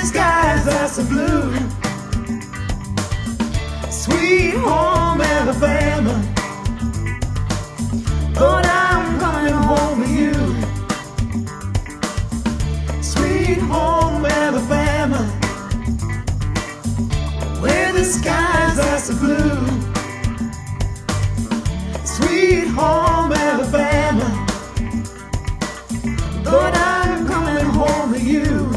blue skies are so blue. Sweet home Alabama, Lord, I'm coming home with you. Sweet home Alabama, where the skies are so blue. Sweet home Alabama, Lord, I'm coming home to you.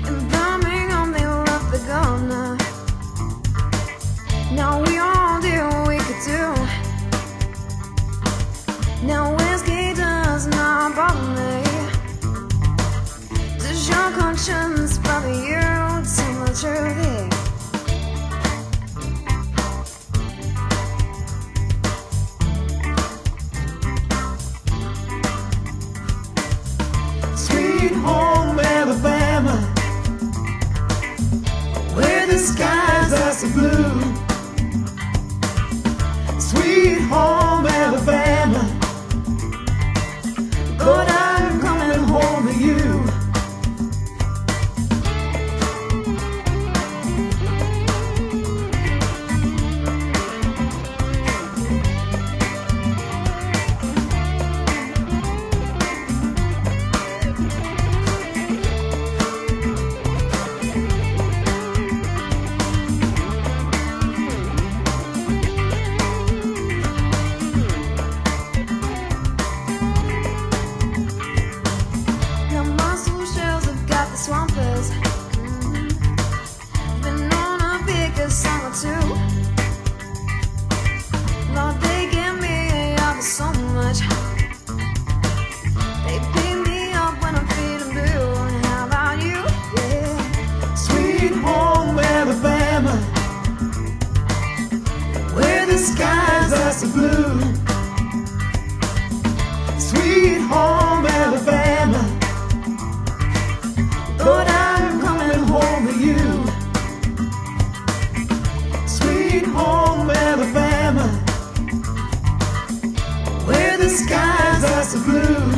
And coming home, they love the governor. Now we all do what we could do. Now whiskey does not bother me. Does your conscience bother you? Truly, sweet home Alabama, where the skies are so blue. Sweet home Alabama, Lord, I'm coming home to you. Blue, sweet home Alabama, Lord, I'm coming home to you. Sweet home Alabama, where the skies are so blue.